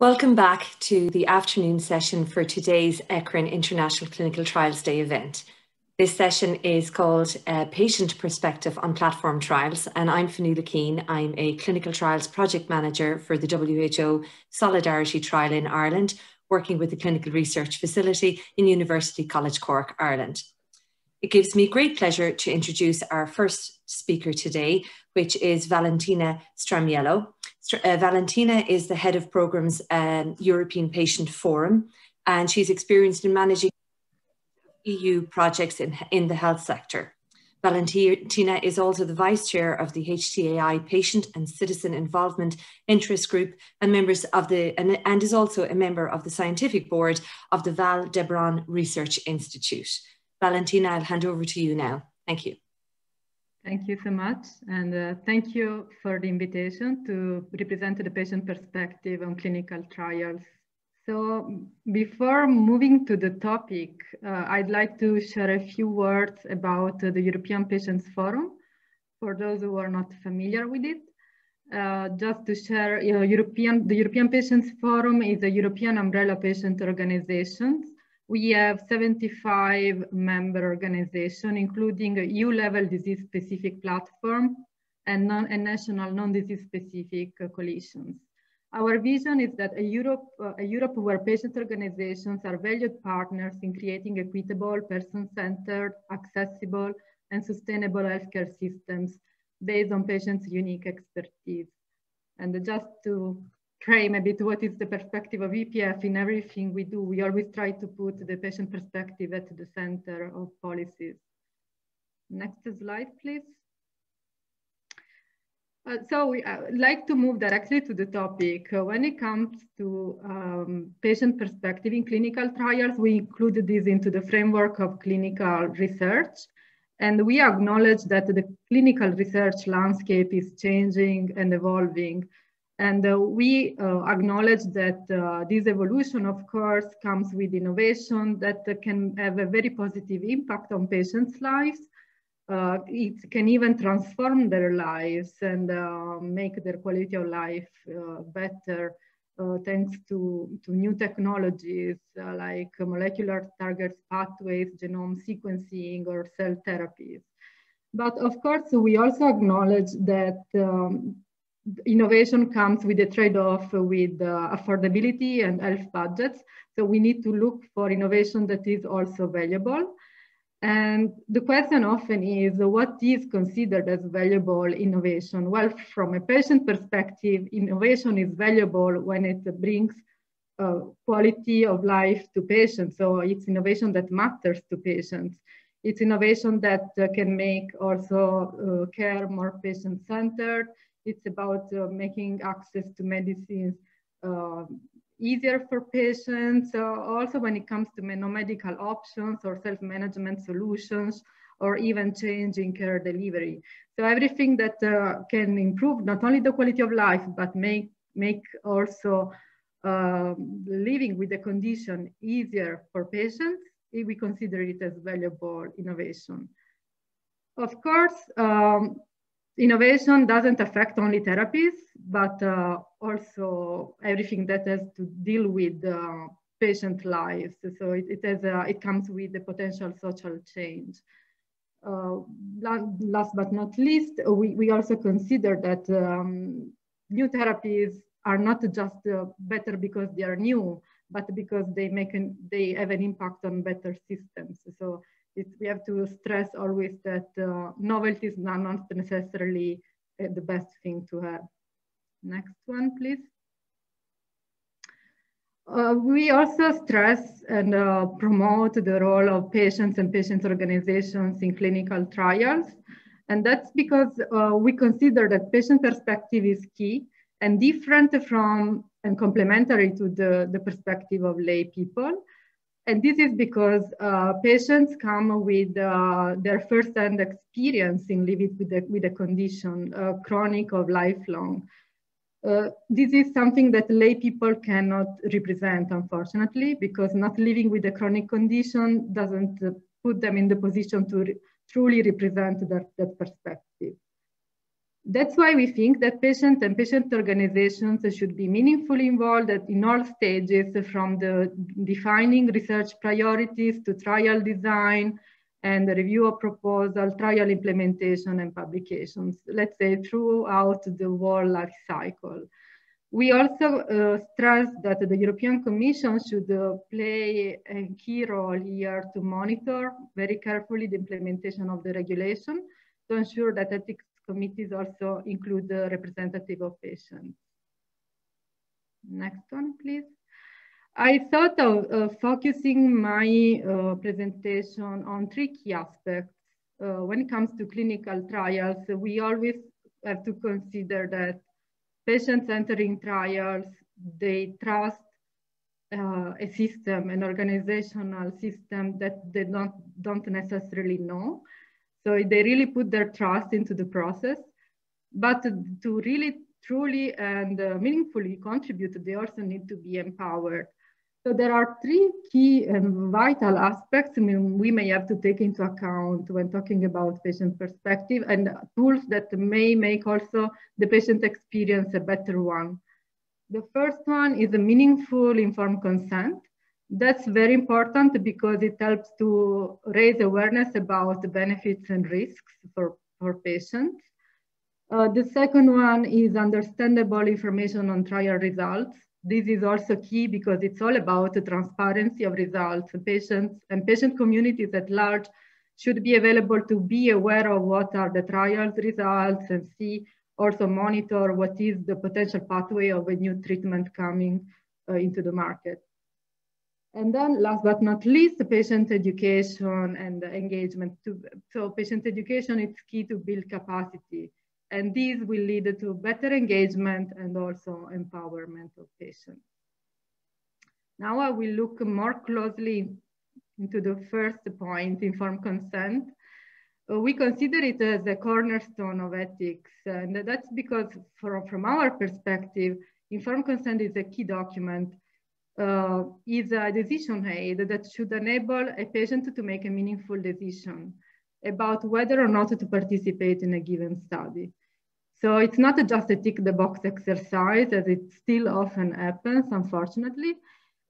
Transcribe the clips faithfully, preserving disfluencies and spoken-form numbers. Welcome back to the afternoon session for today's ECRIN International Clinical Trials Day event. This session is called uh, Patient Perspective on Platform Trials, and I'm Finula Keane. I'm a Clinical Trials Project Manager for the W H O Solidarity Trial in Ireland, working with the Clinical Research Facility in University College Cork, Ireland. It gives me great pleasure to introduce our first speaker today, which is Valentina Stramiello. Uh, Valentina is the head of programs um, European Patient Forum, and she's experienced in managing E U projects in, in the health sector. Valentina is also the vice chair of the H T A I Patient and Citizen Involvement Interest Group, and members of the and, and is also a member of the scientific board of the Val de Bron Research Institute. Valentina, I'll hand over to you now. Thank you. Thank you so much, and uh, thank you for the invitation to represent the patient perspective on clinical trials. So before moving to the topic, uh, I'd like to share a few words about uh, the European Patients Forum, for those who are not familiar with it. Uh, just to share, you know, European, the European Patients Forum is a European umbrella patient organization. We have seventy-five member organizations, including a E U-level disease-specific platform and, non and national non-disease-specific uh, coalitions. Our vision is that a Europe, uh, a Europe where patient organizations are valued partners in creating equitable, person-centered, accessible, and sustainable healthcare systems based on patients' unique expertise. And just to frame a bit what is the perspective of E P F in everything we do, we always try to put the patient perspective at the center of policies. Next slide, please. Uh, so we uh, like to move directly to the topic. Uh, when it comes to um, patient perspective in clinical trials, we included this into the framework of clinical research. And we acknowledge that the clinical research landscape is changing and evolving. And uh, we uh, acknowledge that uh, this evolution, of course, comes with innovation that uh, can have a very positive impact on patients' lives. Uh, it can even transform their lives and uh, make their quality of life uh, better uh, thanks to, to new technologies uh, like molecular targets, pathways, genome sequencing, or cell therapies. But of course, we also acknowledge that um, innovation comes with a trade-off with uh, affordability and health budgets. So we need to look for innovation that is also valuable. And the question often is, what is considered as valuable innovation? Well, from a patient perspective, innovation is valuable when it brings uh, quality of life to patients. So it's innovation that matters to patients. It's innovation that uh, can make also uh, care more patient-centered. It's about uh, making access to medicines uh, easier for patients. Uh, also when it comes to non-medical options or self-management solutions, or even change in care delivery. So everything that uh, can improve not only the quality of life, but make, make also uh, living with the condition easier for patients, if we consider it as valuable innovation. Of course, um, innovation doesn't affect only therapies, but uh, also everything that has to deal with uh, patient lives. So it, it, has a, it comes with the potential social change. Uh, last but not least, we, we also consider that um, new therapies are not just uh, better because they are new, but because they, make an, they have an impact on better systems. So, It, we have to stress always that uh, novelty is not, not necessarily uh, the best thing to have. Next one, please. Uh, we also stress and uh, promote the role of patients and patient organizations in clinical trials. And that's because uh, we consider that patient perspective is key and different from and complementary to the, the perspective of lay people. And this is because uh, patients come with uh, their first-hand experience in living with a, with a condition, uh, chronic or lifelong. Uh, this is something that lay people cannot represent, unfortunately, because not living with a chronic condition doesn't uh, put them in the position to re truly represent that, that perspective. That's why we think that patients and patient organizations should be meaningfully involved at, in all stages, from the defining research priorities to trial design and the review of proposal, trial implementation and publications, let's say throughout the whole life cycle. We also uh, stress that the European Commission should uh, play a key role here to monitor very carefully the implementation of the regulation to ensure that ethics committees also include the representative of patients. Next one, please. I thought of uh, focusing my uh, presentation on three key aspects. Uh, when it comes to clinical trials, we always have to consider that patients entering trials, they trust uh, a system, an organizational system that they don't, don't necessarily know. So they really put their trust into the process, but to, to really, truly and uh, meaningfully contribute, they also need to be empowered. So there are three key and vital aspects I mean, we may have to take into account when talking about patient perspective and tools that may make also the patient experience a better one. The first one is a meaningful informed consent. That's very important because it helps to raise awareness about the benefits and risks for, for patients. Uh, the second one is understandable information on trial results. This is also key because it's all about the transparency of results. Patients and patient communities at large should be available to be aware of what are the trials results and see, also monitor what is the potential pathway of a new treatment coming uh, into the market. And then last but not least, the patient education and engagement. To, so patient education is key to build capacity. And these will lead to better engagement and also empowerment of patients. Now I will look more closely into the first point, informed consent. We consider it as a cornerstone of ethics. And that's because from, from our perspective, informed consent is a key document, uh, is a decision aid that should enable a patient to make a meaningful decision about whether or not to participate in a given study. So it's not just a tick the box exercise, as it still often happens, unfortunately.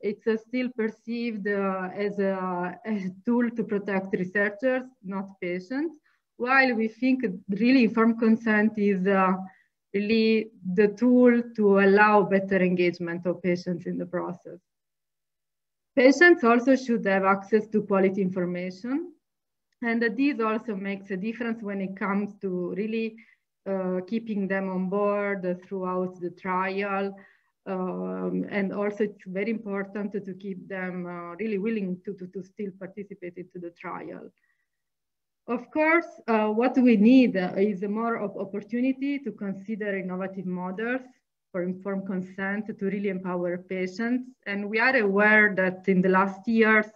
It's still perceived uh, as, a, as a tool to protect researchers, not patients, while we think really informed consent is uh, really the tool to allow better engagement of patients in the process. Patients also should have access to quality information. And this also makes a difference when it comes to really uh, keeping them on board throughout the trial. Um, and also it's very important to, to keep them uh, really willing to, to, to still participate into the trial. Of course, uh, what we need is more of opportunity to consider innovative models for informed consent to really empower patients. And we are aware that in the last years,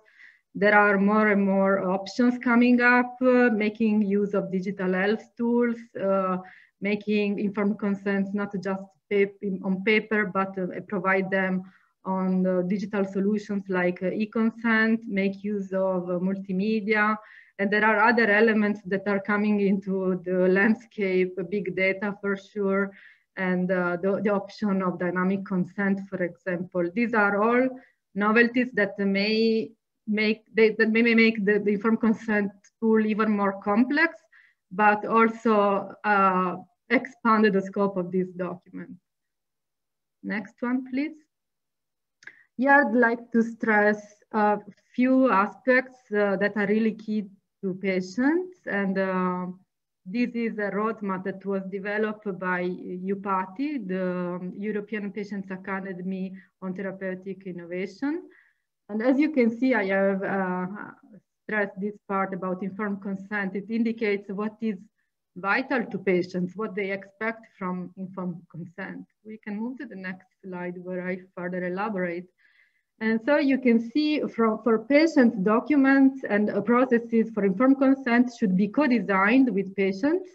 there are more and more options coming up, uh, making use of digital health tools, uh, making informed consents not just pap on paper, but uh, provide them on uh, digital solutions like uh, e-consent, make use of uh, multimedia. And there are other elements that are coming into the landscape, big data for sure, and uh, the, the option of dynamic consent, for example. These are all novelties that may make they, that may make the, the informed consent tool even more complex, but also uh, expanded the scope of this document. Next one, please. Yeah, I'd like to stress a few aspects uh, that are really key to patients. And uh, this is a roadmap that was developed by EUPATI, the European Patients Academy on Therapeutic Innovation. And as you can see, I have uh, stressed this part about informed consent. It indicates what is vital to patients, what they expect from informed consent. We can move to the next slide where I further elaborate. And so you can see from, for patients, documents and processes for informed consent should be co-designed with patients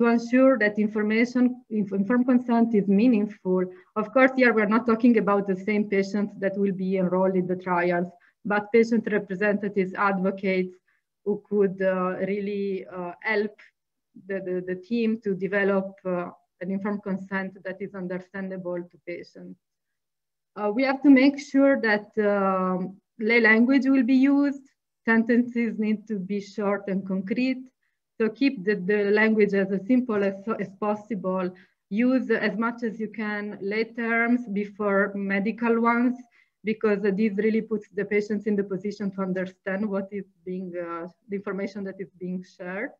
to ensure that information, informed consent is meaningful. Of course, here we're not talking about the same patients that will be enrolled in the trials, but patient representatives, advocates who could uh, really uh, help the, the, the team to develop uh, an informed consent that is understandable to patients. Uh, we have to make sure that um, lay language will be used. Sentences need to be short and concrete. So keep the, the language as simple as, as possible. Use as much as you can lay terms before medical ones, because this really puts the patients in the position to understand what is being, uh, the information that is being shared.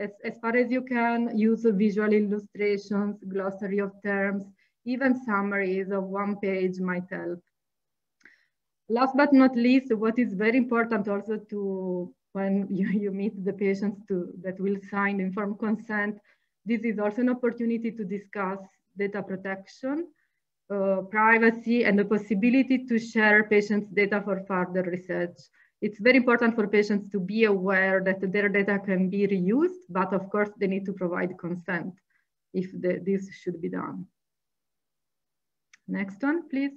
As, as far as you can, use visual illustrations, glossary of terms, even summaries of one page might help. Last but not least, what is very important also to, when you, you meet the patients to, that will sign informed consent, this is also an opportunity to discuss data protection, Uh, privacy, and the possibility to share patients' data for further research. It's very important for patients to be aware that their data can be reused, but of course they need to provide consent if the, this should be done. Next one, please.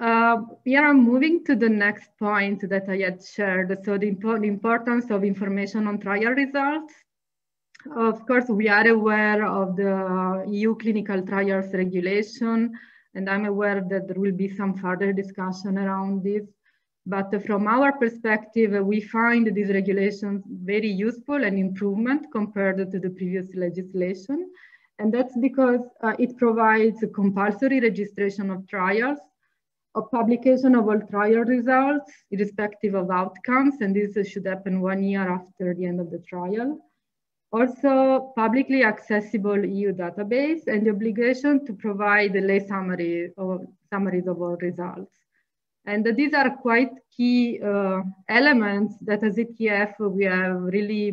Uh, here I'm moving to the next point that I had shared. So the, impo- the importance of information on trial results. Of course, we are aware of the E U clinical trials regulation, and I'm aware that there will be some further discussion around this. But from our perspective, we find these regulations very useful and improvement compared to the previous legislation. And that's because uh, it provides compulsory registration of trials, of publication of all trial results, irrespective of outcomes, and this should happen one year after the end of the trial. Also, publicly accessible E U database and the obligation to provide a lay summary or summaries of all results. And these are quite key uh, elements that as E T F we have really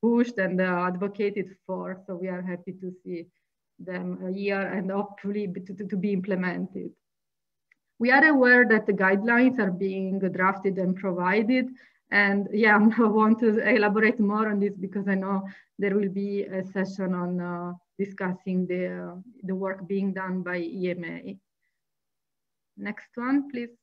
pushed and uh, advocated for. So we are happy to see them here and hopefully to, to, to be implemented. We are aware that the guidelines are being drafted and provided. And yeah, I want to elaborate more on this because I know there will be a session on uh, discussing the, uh, the work being done by E M A. Next one, please.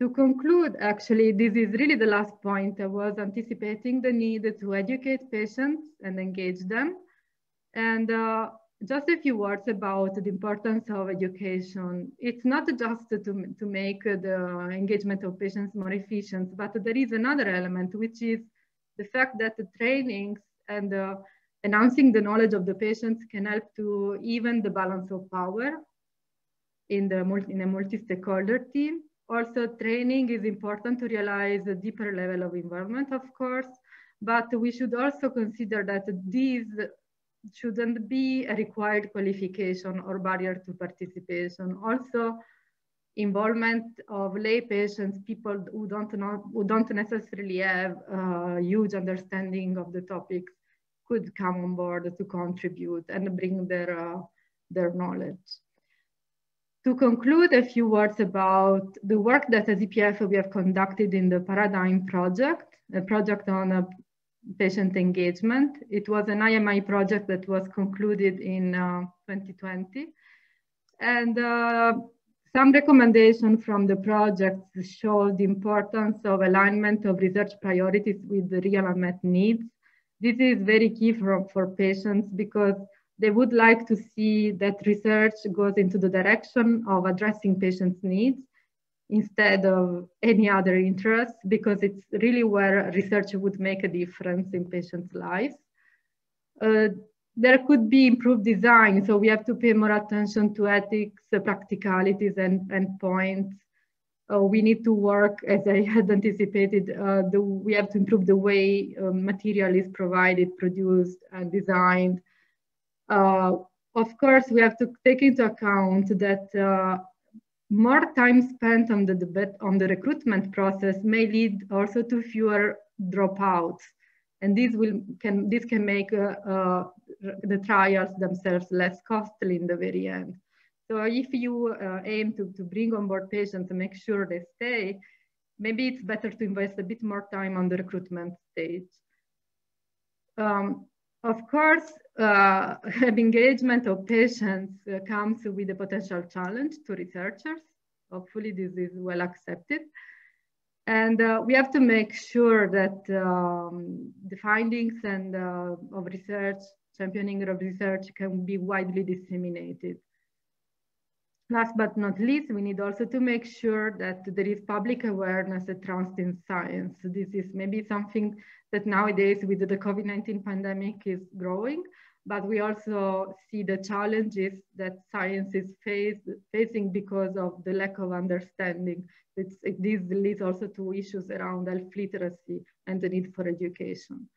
To conclude, actually, this is really the last point. I was anticipating the need to educate patients and engage them. And uh, just a few words about the importance of education. It's not just to, to make the engagement of patients more efficient, but there is another element, which is the fact that the trainings and uh, enhancing the knowledge of the patients can help to even the balance of power in, the multi, in a multi-stakeholder team. Also, training is important to realize a deeper level of involvement, of course, but we should also consider that these shouldn't be a required qualification or barrier to participation. Also, involvement of lay patients, people who don't know, who don't necessarily have a huge understanding of the topic, could come on board to contribute and bring their uh, their knowledge. To conclude, a few words about the work that as E P F we have conducted in the Paradigm project, a project on a patient engagement. It was an I M I project that was concluded in uh, twenty twenty. And uh, some recommendations from the project show the importance of alignment of research priorities with the real unmet needs. This is very key for, for patients because they would like to see that research goes into the direction of addressing patients' needs instead of any other interest, because it's really where research would make a difference in patients' lives. Uh, there could be improved design, so we have to pay more attention to ethics, uh, practicalities, and, and points. Uh, we need to work, as I had anticipated, uh, the, we have to improve the way uh, material is provided, produced, and designed. Uh, of course, we have to take into account that uh, more time spent on the debate on the recruitment process may lead also to fewer dropouts, and this will can this can make uh, uh, the trials themselves less costly in the very end. So if you uh, aim to, to bring on board patients and make sure they stay, maybe it's better to invest a bit more time on the recruitment stage. Um, of course, Uh, engagement of patients uh, comes with a potential challenge to researchers. Hopefully this is well accepted. And uh, we have to make sure that um, the findings and uh, of research, championing of research, can be widely disseminated. Last but not least, we need also to make sure that there is public awareness and trust in science. This is maybe something that nowadays with the COVID nineteen pandemic is growing, but we also see the challenges that science is face, facing because of the lack of understanding. It's, it, this leads also to issues around health literacy and the need for education.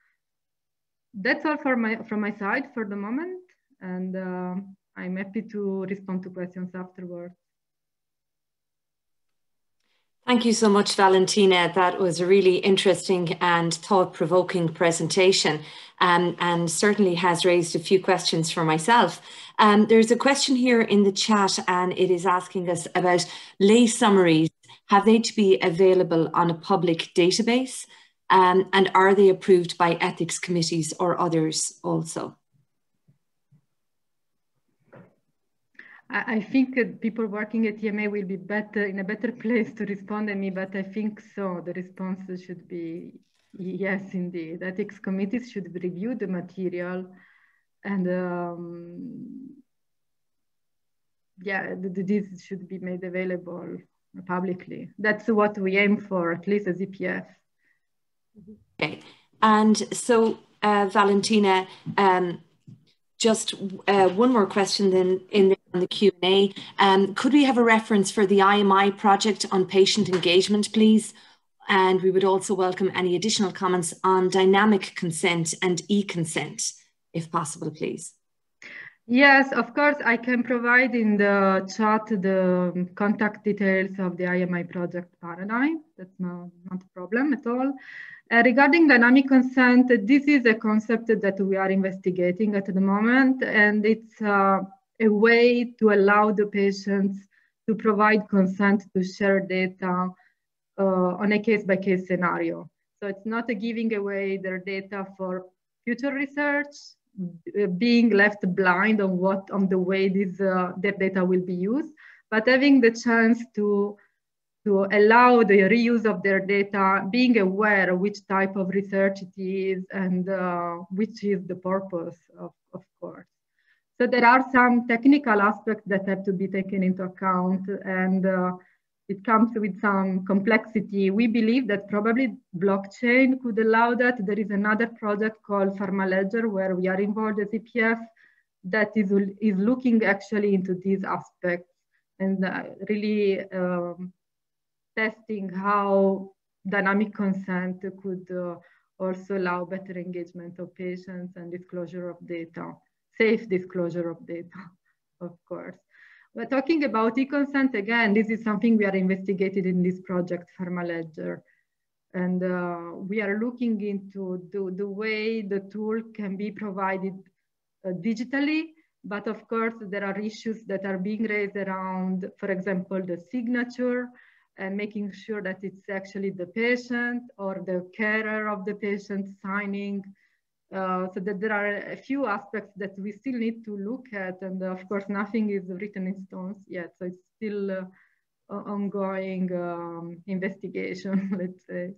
That's all for my, from my side for the moment. And uh, I'm happy to respond to questions afterwards. Thank you so much, Valentina. That was a really interesting and thought-provoking presentation, um, and certainly has raised a few questions for myself. Um, there's a question here in the chat, and it is asking us about lay summaries. Have they to be available on a public database? Um, and are they approved by ethics committees or others also? I think that people working at E M A will be better in a better place to respond than me, but I think so. The response should be yes, indeed. Ethics committees should review the material, and um, yeah, this should be made available publicly. That's what we aim for, at least as E P F. Okay, and so uh, Valentina, um, just uh, one more question then in the on the Q and A. Um, could we have a reference for the I M I project on patient engagement, please? And we would also welcome any additional comments on dynamic consent and e-consent, if possible, please. Yes, of course, I can provide in the chat the contact details of the I M I project Paradigm. That's no, not a problem at all. Uh, regarding dynamic consent, this is a concept that we are investigating at the moment, and it's uh, a way to allow the patients to provide consent to share data uh, on a case-by-case scenario. So it's not a giving away their data for future research, being left blind on what, on the way this uh, that data will be used, but having the chance to to allow the reuse of their data, being aware of which type of research it is and uh, which is the purpose, of, of course. So there are some technical aspects that have to be taken into account, and uh, it comes with some complexity. We believe that probably blockchain could allow that. There is another project called PharmaLedger where we are involved as E P F that is, is looking actually into these aspects and uh, really um, testing how dynamic consent could uh, also allow better engagement of patients and disclosure of data. Safe disclosure of data, of course. We're talking about e-consent again. This is something we are investigating in this project, PharmaLedger. And uh, we are looking into the, the way the tool can be provided uh, digitally. But of course, there are issues that are being raised around, for example, the signature and making sure that it's actually the patient or the carer of the patient signing. Uh, so that there are a few aspects that we still need to look at, and of course nothing is written in stones yet, so it's still uh, ongoing um, investigation, let's say.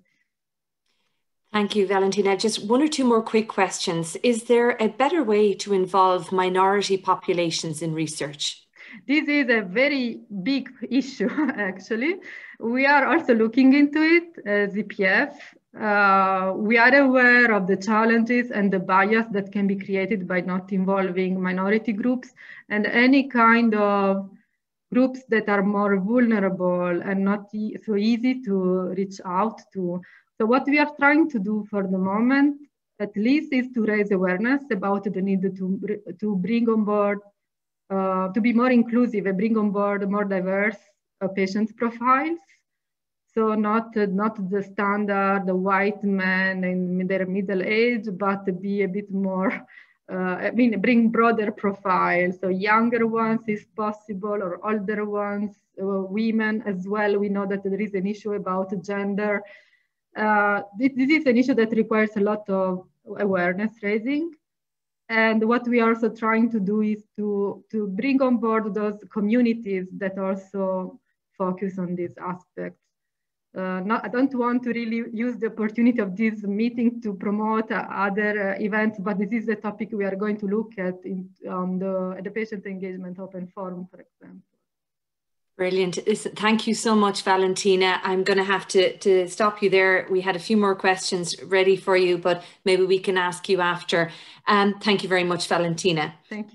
Thank you, Valentina. Just one or two more quick questions. Is there a better way to involve minority populations in research? This is a very big issue, actually. We are also looking into it as E P F. Uh, we are aware of the challenges and the bias that can be created by not involving minority groups and any kind of groups that are more vulnerable and not e- so easy to reach out to. So what we are trying to do for the moment, at least, is to raise awareness about the need to, to bring on board, uh, to be more inclusive and bring on board more diverse uh, patient profiles. So not, uh, not the standard, the white man in their middle age, but be a bit more, uh, I mean, bring broader profiles. So younger ones is possible, or older ones, uh, women as well. We know that there is an issue about gender. Uh, this, this is an issue that requires a lot of awareness raising. And what we are also trying to do is to, to bring on board those communities that also focus on these aspects. Uh, not, I don't want to really use the opportunity of this meeting to promote uh, other uh, events, but this is the topic we are going to look at in um, the, the patient engagement open forum, for example. Brilliant. Thank you so much, Valentina. I'm going to have to, to stop you there. We had a few more questions ready for you, but maybe we can ask you after. Um, thank you very much, Valentina. Thank you.